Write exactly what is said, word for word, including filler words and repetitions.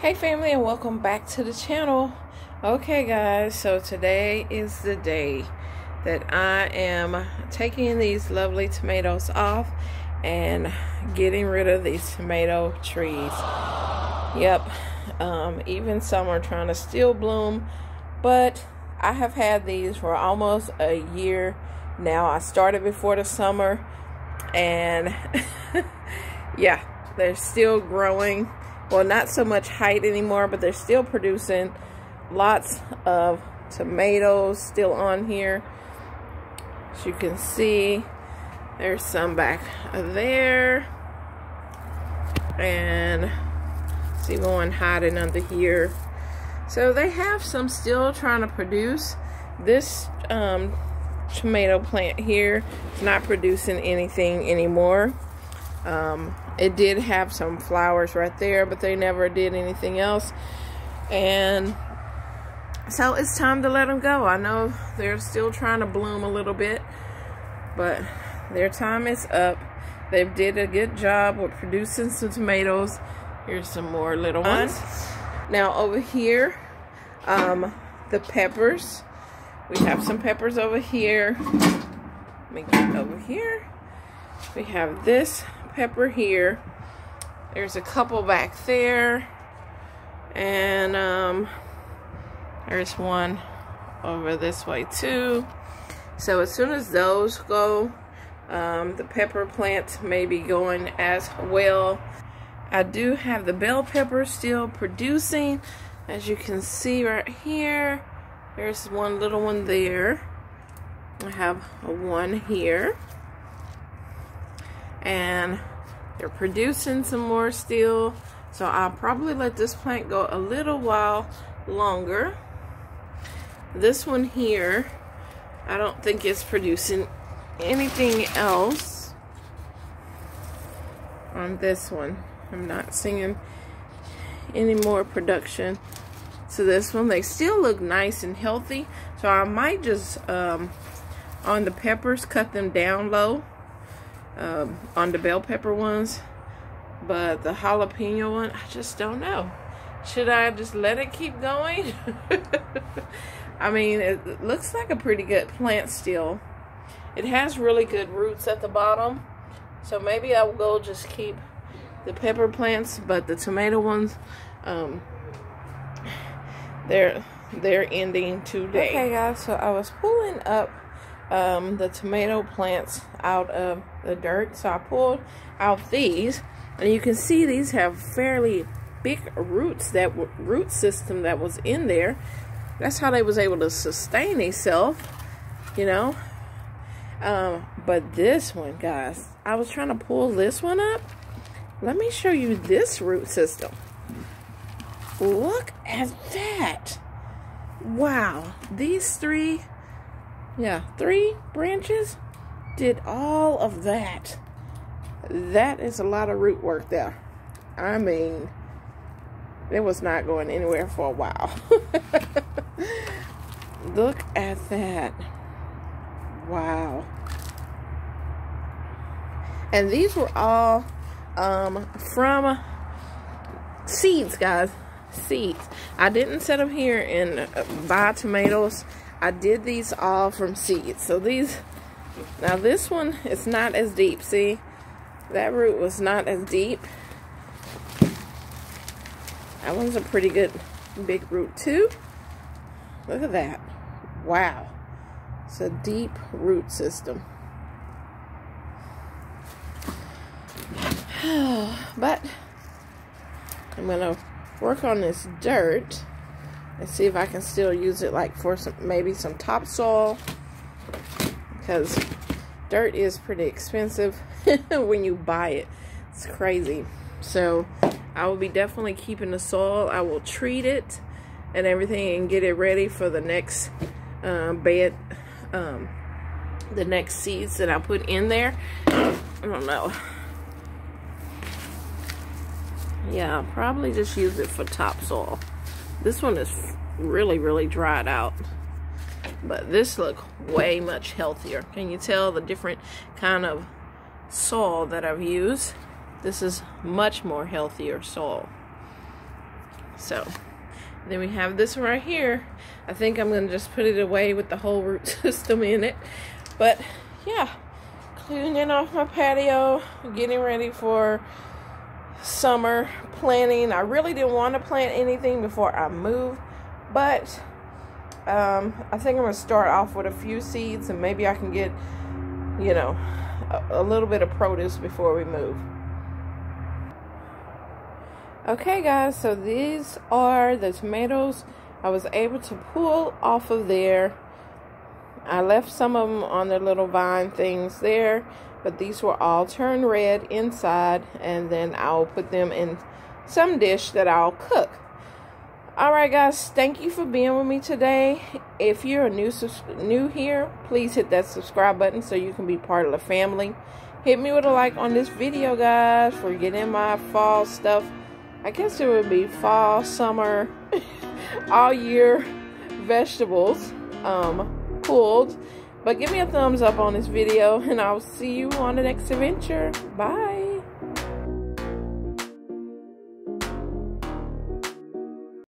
Hey family, and welcome back to the channel. Okay guys, so today is the day that I am taking these lovely tomatoes off and getting rid of these tomato trees. Yep, um, even some are trying to still bloom, but I have had these for almost a year now. I started before the summer, and yeah, they're still growing. Well, not so much height anymore, but they're still producing lots of tomatoes still on here. As you can see, there's some back there. And see one hiding under here. So they have some still trying to produce. This um, tomato plant here is not producing anything anymore. Um, it did have some flowers right there, but they never did anything else, and so it's time to let them go. I know they're still trying to bloom a little bit, but their time is up. They did a good job with producing some tomatoes. Here's some more little ones. Now over here, um, the peppers. We have some peppers over here. Let me get over here. We have this pepper here. There's a couple back there, and um, there's one over this way too. So as soon as those go, um, the pepper plants may be going as well. I do have the bell pepper still producing, as you can see right here. There's one little one there. I have a one here, and they're producing some more still, so I'll probably let this plant go a little while longer. This one here, I don't think it's producing anything else. On this one, I'm not seeing any more production. So this one, they still look nice and healthy, so I might just um, on the peppers, cut them down low. Um, on the bell pepper ones, but the jalapeno one, I just don't know. Should I just let it keep going? I mean, it looks like a pretty good plant still. It has really good roots at the bottom, so maybe I will just keep the pepper plants, but the tomato ones, um, they're they're ending today. Okay guys, so I was pulling up um, the tomato plants out of the dirt, so I pulled out these, and you can see these have fairly big roots. That w root system that was in there, that's how they was able to sustain itself, you know. Um, but this one, guys, I was trying to pull this one up. Let me show you this root system. Look at that! Wow, these three, yeah, three branches did all of that. That is a lot of root work there. I mean, it was not going anywhere for a while. Look at that. Wow. And these were all um, from seeds, guys. Seeds. I didn't set them here and buy tomatoes. I did these all from seeds. So these... Now this one is not as deep. See, that root was not as deep. That one's a pretty good big root too. Look at that. Wow. It's a deep root system. But I'm gonna work on this dirt and see if I can still use it like for some, maybe some topsoil, because dirt is pretty expensive when you buy it. It's crazy. So I will be definitely keeping the soil. I will treat it and everything and get it ready for the next um, bed, um, the next seeds that I put in there. I don't know. Yeah, I'll probably just use it for topsoil. This one is really, really dried out. But this looks way much healthier. Can you tell the different kind of soil that I've used? This is much more healthier soil. So then we have this right here. I think I'm going to just put it away with the whole root system in it. But yeah, cleaning off my patio, getting ready for summer planting. I really didn't want to plant anything before I moved, but um I think I'm gonna start off with a few seeds, and maybe I can get, you know, a, a little bit of produce before we move. Okay guys, so these are the tomatoes I was able to pull off of there. I left some of them on their little vine things there, but these will all turn red inside, and then I'll put them in some dish that I'll cook. Alright guys, thank you for being with me today. If you're a new new here, please hit that subscribe button so you can be part of the family. Hit me with a like on this video guys for getting my fall stuff. I guess it would be fall, summer, all year vegetables um, pulled. But give me a thumbs up on this video, and I'll see you on the next adventure. Bye.